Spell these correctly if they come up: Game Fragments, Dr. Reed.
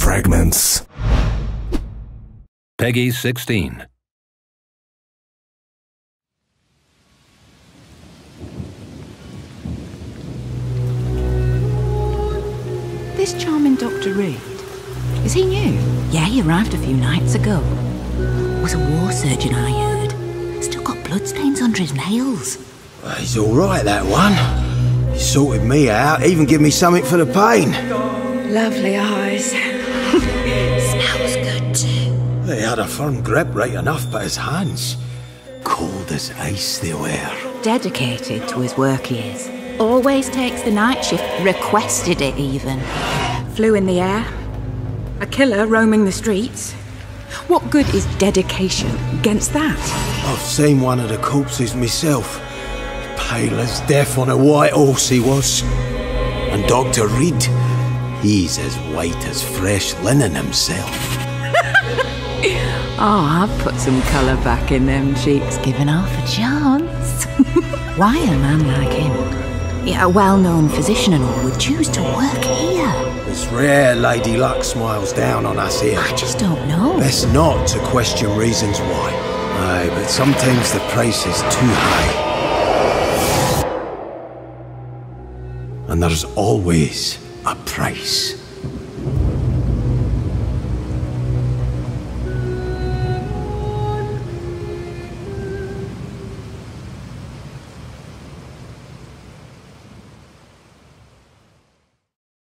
fragments. Peggy 16. This charming Dr. Reed, is he new? Yeah, he arrived a few nights ago. Was a war surgeon, I heard. Still got bloodstains under his nails. Well, he's all right, that one. He sorted me out, even gave me something for the pain. Lovely eyes. Smells good too. They had a firm grip right enough, but his hands, cold as ice they were. Dedicated to his work he is. Always takes the night shift, requested it even. Flew in the air. A killer roaming the streets. What good is dedication against that? I've seen one of the corpses myself. Pale as death on a white horse he was. And Dr. Reed, he's as white as fresh linen himself. Oh, I've put some colour back in them cheeks, given half a chance. Why a man like him? Yeah, a well-known physician and all would choose to work here. It's rare Lady Luck smiles down on us here. I just don't know. Best not to question reasons why. Aye, but sometimes the price is too high. And there's always a price.